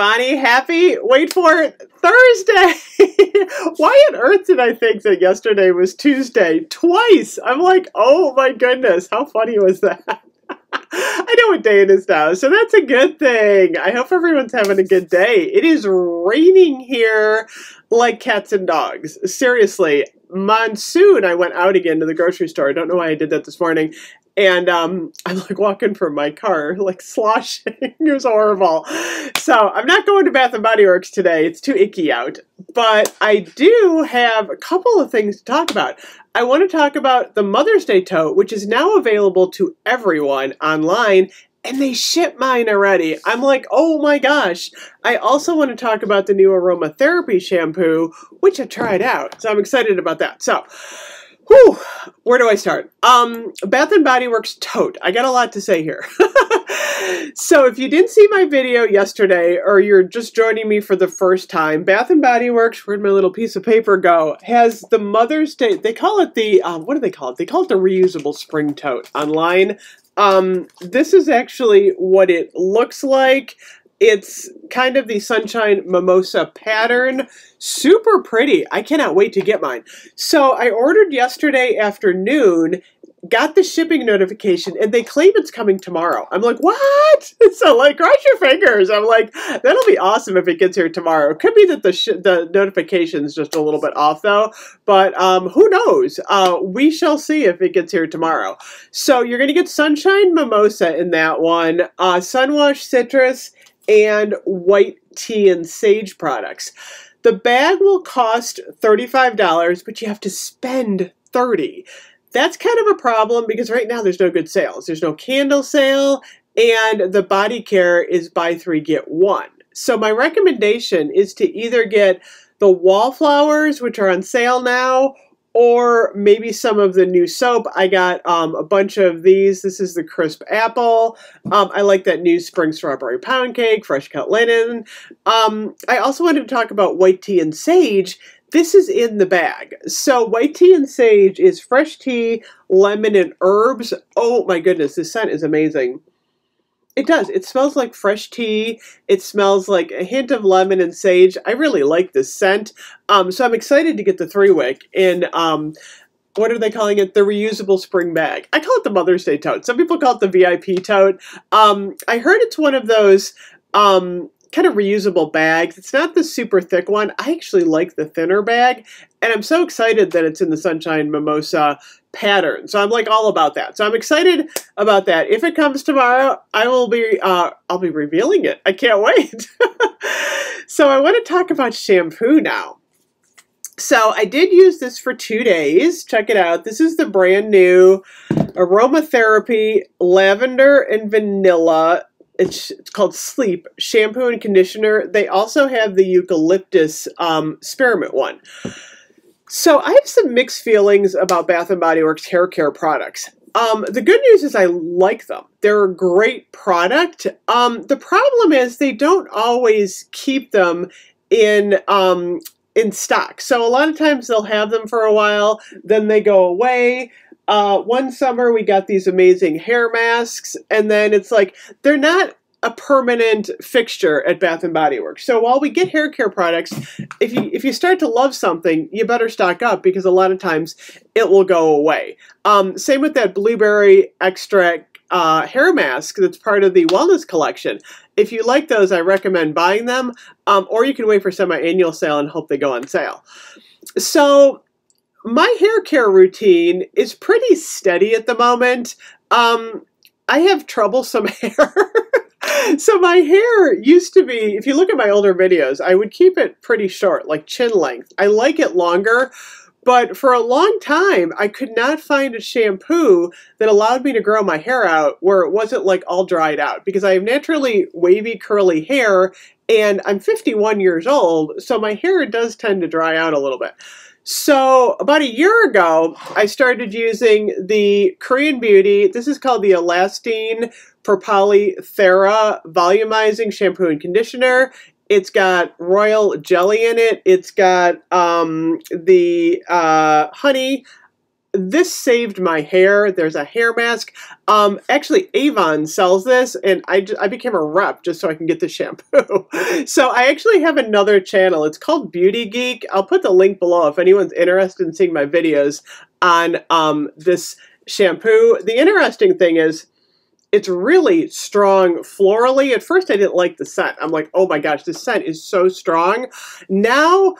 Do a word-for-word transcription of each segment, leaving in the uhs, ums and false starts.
Bonnie, happy, wait for it, Thursday. Why on earth did I think that yesterday was Tuesday twice? I'm like, oh my goodness, how funny was that? I know what day it is now, so that's a good thing. I hope everyone's having a good day. It is raining here like cats and dogs. Seriously, monsoon. I went out again to the grocery store. I don't know why I did that this morning. And um, I'm like walking from my car, like sloshing. It was horrible. So I'm not going to Bath and Body Works today. It's too icky out. But I do have a couple of things to talk about. I want to talk about the Mother's Day tote, which is now available to everyone online. And they ship mine already. I'm like, oh my gosh. I also want to talk about the new Aromatherapy shampoo, which I tried out. So I'm excited about that. So, whew, where do I start? Um, Bath and Body Works tote. I got a lot to say here. So if you didn't see my video yesterday, or you're just joining me for the first time, Bath and Body Works, where'd my little piece of paper go, has the Mother's Day, they call it the, um, what do they call it? They call it the reusable spring tote online. Um, this is actually what it looks like. It's kind of the Sunshine Mimosa pattern. Super pretty. I cannot wait to get mine. So I ordered yesterday afternoon, got the shipping notification, and they claim it's coming tomorrow. I'm like, what? So like, cross your fingers. I'm like, that'll be awesome if it gets here tomorrow. It could be that the sh the notification's just a little bit off though, but um, who knows? Uh, we shall see if it gets here tomorrow. So you're gonna get Sunshine Mimosa in that one, uh, Sunwash Citrus, and White Tea and Sage products. The bag will cost thirty-five dollars, but you have to spend thirty dollars. That's kind of a problem because right now there's no good sales. There's no candle sale, and the body care is buy three, get one. So my recommendation is to either get the wallflowers, which are on sale now, or maybe some of the new soap. I got um, a bunch of these. This is the crisp apple. Um, I like that new spring strawberry pound cake, fresh cut linen. Um, I also wanted to talk about white tea and sage. This is in the bag. So white tea and sage is fresh tea, lemon, and herbs. Oh my goodness, this scent is amazing. It does. It smells like fresh tea. It smells like a hint of lemon and sage. I really like this scent. Um, so I'm excited to get the three-wick in, um, what are they calling it? The reusable spring bag. I call it the Mother's Day tote. Some people call it the V I P tote. Um, I heard it's one of those um, kind of reusable bags. It's not the super thick one. I actually like the thinner bag, and I'm so excited that it's in the Sunshine Mimosa pattern. So I'm like all about that. So I'm excited about that. If it comes tomorrow, I will be, uh, I'll be revealing it. I can't wait. So I want to talk about shampoo now. So I did use this for two days. Check it out. This is the brand new Aromatherapy Lavender and Vanilla. It's, it's called Sleep shampoo and conditioner. They also have the Eucalyptus um, Spearmint one. So I have some mixed feelings about Bath and Body Works hair care products. Um, the good news is I like them. They're a great product. Um, the problem is they don't always keep them in um, in stock. So a lot of times they'll have them for a while, then they go away. Uh, one summer we got these amazing hair masks, and then it's like they're not a permanent fixture at Bath and Body Works. So while we get hair care products, if you if you start to love something, you better stock up because a lot of times it will go away. Um, same with that blueberry extract uh, hair mask that's part of the wellness collection. If you like those, I recommend buying them, um, or you can wait for semi-annual sale and hope they go on sale. So my hair care routine is pretty steady at the moment. Um, I have troublesome hair. So my hair used to be, if you look at my older videos, I would keep it pretty short, like chin length. I like it longer, but for a long time, I could not find a shampoo that allowed me to grow my hair out where it wasn't like all dried out, because I have naturally wavy, curly hair, and I'm fifty-one years old, so my hair does tend to dry out a little bit. So about a year ago, I started using the Korean Beauty. This is called the Elastine Propolis Therapy Volumizing Shampoo and Conditioner. It's got royal jelly in it. It's got um, the uh, honey. This saved my hair. There's a hair mask. Um, actually, Avon sells this, and I, I became a rep just so I can get the shampoo. So I actually have another channel. It's called Beauty Geek. I'll put the link below if anyone's interested in seeing my videos on um, this shampoo. The interesting thing is, it's really strong florally. At first, I didn't like the scent. I'm like, oh my gosh, this scent is so strong. Now,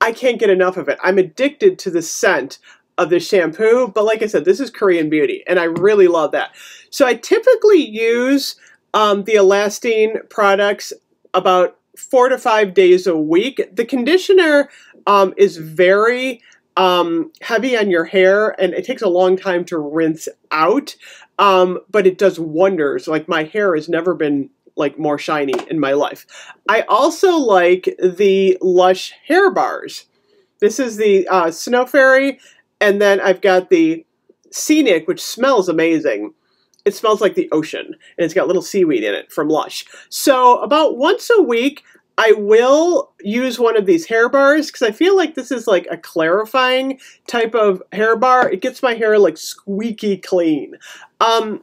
I can't get enough of it. I'm addicted to the scent of the shampoo. But like I said, this is Korean beauty, and I really love that. So I typically use um, the Elastine products about four to five days a week. The conditioner um, is very um, heavy on your hair, and it takes a long time to rinse out. Um, but it does wonders. Like, my hair has never been like more shiny in my life. I also like the Lush hair bars. This is the uh, Snow Fairy, and then I've got the Scenic, which smells amazing. It smells like the ocean, and it's got little seaweed in it from Lush. So about once a week, I will use one of these hair bars because I feel like this is like a clarifying type of hair bar. It gets my hair like squeaky clean. Um,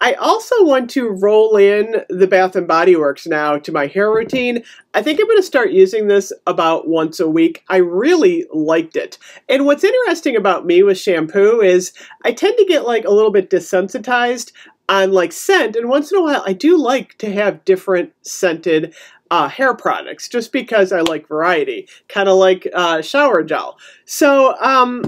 I also want to roll in the Bath and Body Works now to my hair routine. I think I'm going to start using this about once a week. I really liked it. And what's interesting about me with shampoo is I tend to get like a little bit desensitized on like scent. And once in a while, I do like to have different scented Uh, hair products just because I like variety, kind of like uh, shower gel. So um,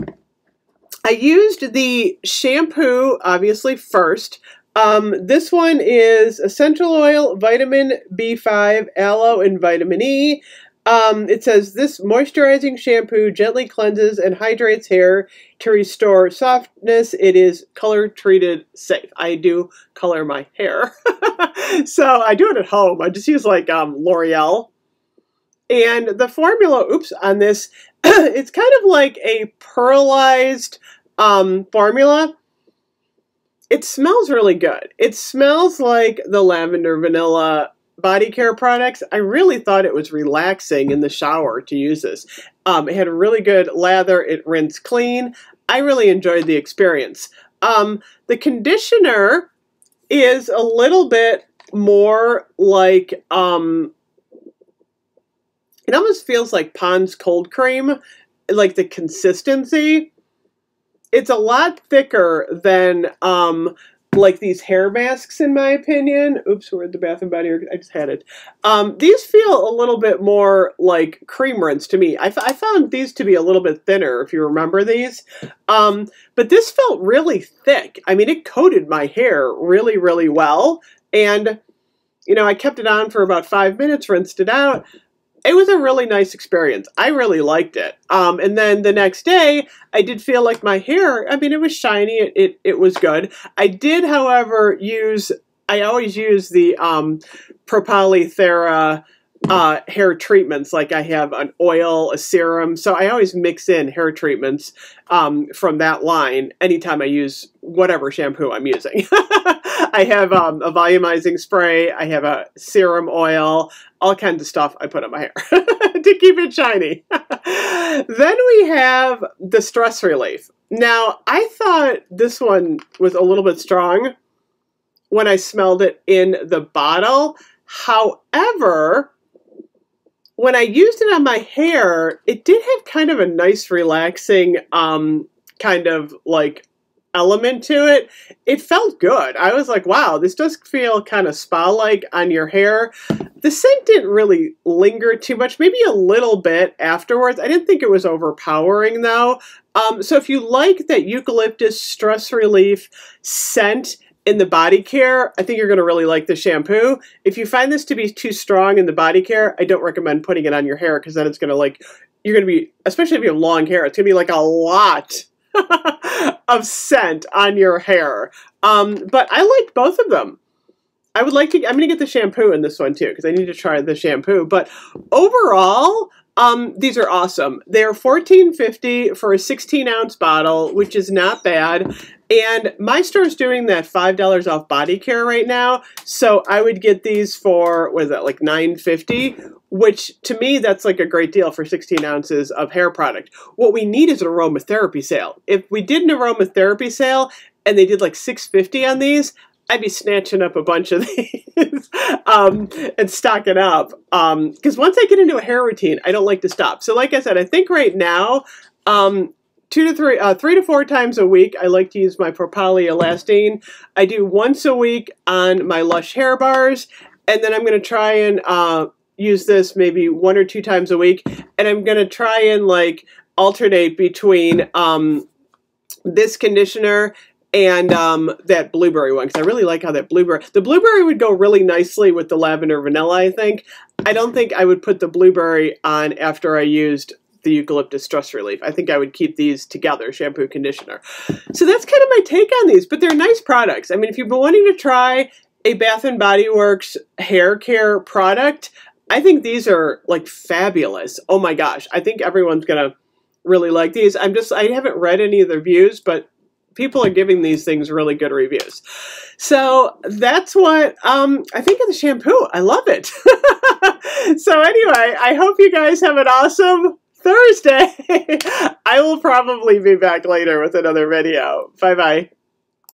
I used the shampoo obviously first. Um, this one is essential oil, vitamin B five, aloe, and vitamin E. Um, it says this moisturizing shampoo gently cleanses and hydrates hair to restore softness. It is color treated safe. I do color my hair. So I do it at home. I just use like um, L'Oreal. And the formula, oops, on this, it's kind of like a pearlized um, formula. It smells really good. It smells like the lavender vanilla body care products. I really thought it was relaxing in the shower to use this. Um, it had a really good lather. It rinsed clean. I really enjoyed the experience. Um, the conditioner is a little bit more like, um, it almost feels like Pond's cold cream, like the consistency. It's a lot thicker than um, like these hair masks, in my opinion. Oops, we're at the Bath and Body Works. I just had it. Um, these feel a little bit more like cream rinse to me. I, I found these to be a little bit thinner, if you remember these. Um, but this felt really thick. I mean, it coated my hair really, really well. And, you know, I kept it on for about five minutes, rinsed it out. It was a really nice experience. I really liked it. Um, and then the next day, I did feel like my hair, I mean, it was shiny. It, it, it was good. I did, however, use, I always use the um, Propolis Therapy uh, hair treatments. Like, I have an oil, a serum. So I always mix in hair treatments um, from that line anytime I use whatever shampoo I'm using. I have um, a volumizing spray. I have a serum oil, all kinds of stuff I put on my hair to keep it shiny. Then we have the stress relief. Now, I thought this one was a little bit strong when I smelled it in the bottle. However, when I used it on my hair, it did have kind of a nice relaxing um, kind of like element to it. It felt good. I was like, wow, this does feel kind of spa-like on your hair. The scent didn't really linger too much, maybe a little bit afterwards. I didn't think it was overpowering though. Um, so if you like that eucalyptus stress relief scent in the body care, I think you're going to really like the shampoo. If you find this to be too strong in the body care, I don't recommend putting it on your hair because then it's going to like, you're going to be, especially if you have long hair, it's going to be like a lot of scent on your hair. Um, but I liked both of them. I would like to, I'm going to get the shampoo in this one too, because I need to try the shampoo. But overall, Um, these are awesome. They are fourteen fifty for a sixteen ounce bottle, which is not bad. And my store's doing that five dollars off body care right now. So I would get these for, what is that, like nine fifty, which to me, that's like a great deal for sixteen ounces of hair product. What we need is an aromatherapy sale. If we did an aromatherapy sale and they did like six fifty on these, I'd be snatching up a bunch of these um, and stocking up. Um, because once I get into a hair routine, I don't like to stop. So like I said, I think right now, um, two to three, uh, three to four times a week, I like to use my Propolis Elastine. I do once a week on my Lush hair bars. And then I'm going to try and uh, use this maybe one or two times a week. And I'm going to try and like alternate between um, this conditioner and um, that blueberry one, because I really like how that blueberry... The blueberry would go really nicely with the lavender vanilla, I think. I don't think I would put the blueberry on after I used the eucalyptus stress relief. I think I would keep these together, shampoo, conditioner. So that's kind of my take on these, but they're nice products. I mean, if you've been wanting to try a Bath and Body Works hair care product, I think these are, like, fabulous. Oh, my gosh. I think everyone's going to really like these. I'm just... I haven't read any of the reviews, but... people are giving these things really good reviews. So that's what um, I think of the shampoo. I love it. So anyway, I hope you guys have an awesome Thursday. I will probably be back later with another video. Bye-bye.